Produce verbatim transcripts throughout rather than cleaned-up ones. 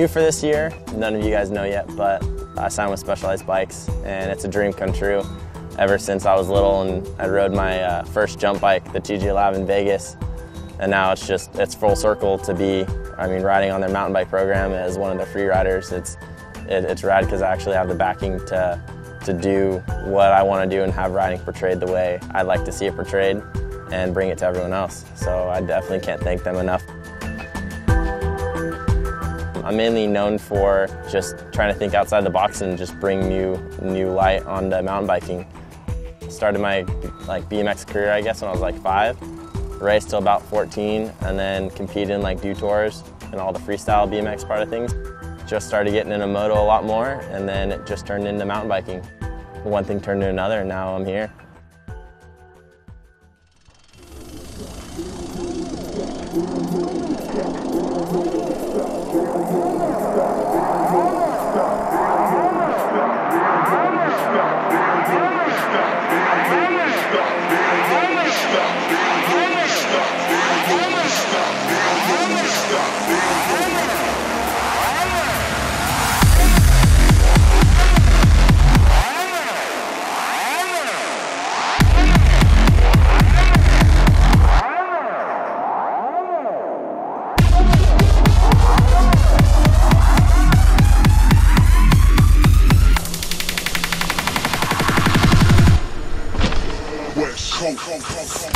do for this year, none of you guys know yet, but I signed with Specialized Bikes, and it's a dream come true. Ever since I was little and I rode my uh, first jump bike, the T G Lab in Vegas, and now it's just, it's full circle to be, I mean, riding on their mountain bike program as one of the free riders. It's, it, it's rad because I actually have the backing to, to do what I want to do and have riding portrayed the way I'd like to see it portrayed and bring it to everyone else. So I definitely can't thank them enough. I'm mainly known for just trying to think outside the box and just bring new, new light onto mountain biking. Started my like B M X career, I guess, when I was like five. Raced till about fourteen, and then competed in like do tours and all the freestyle B M X part of things. Just started getting into moto a lot more, and then it just turned into mountain biking. One thing turned to another, and now I'm here. Come, come, come,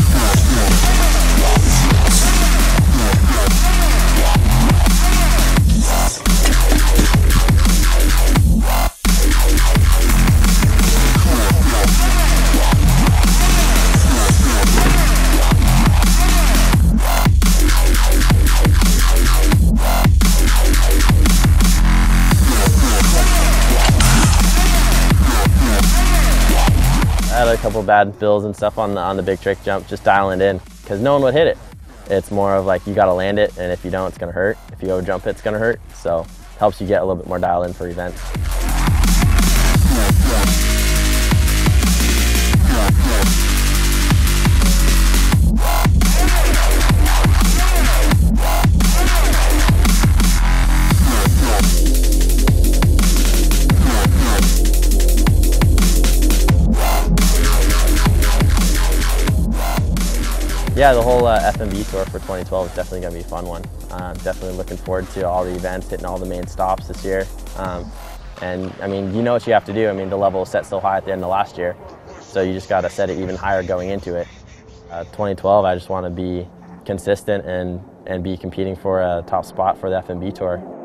I had a couple bad fills and stuff on the on the big trick jump, just dialing in, because no one would hit it. It's more of like you got to land it, and if you don't, it's gonna hurt. If you go jump it, it's gonna hurt. So it helps you get a little bit more dial in for events. Yeah, the whole uh, F M B tour for twenty twelve is definitely going to be a fun one. Um, definitely looking forward to all the events, hitting all the main stops this year. Um, and I mean, you know what you have to do. I mean, the level was set so high at the end of last year, so you just got to set it even higher going into it. Uh, twenty twelve, I just want to be consistent and, and be competing for a top spot for the F M B tour.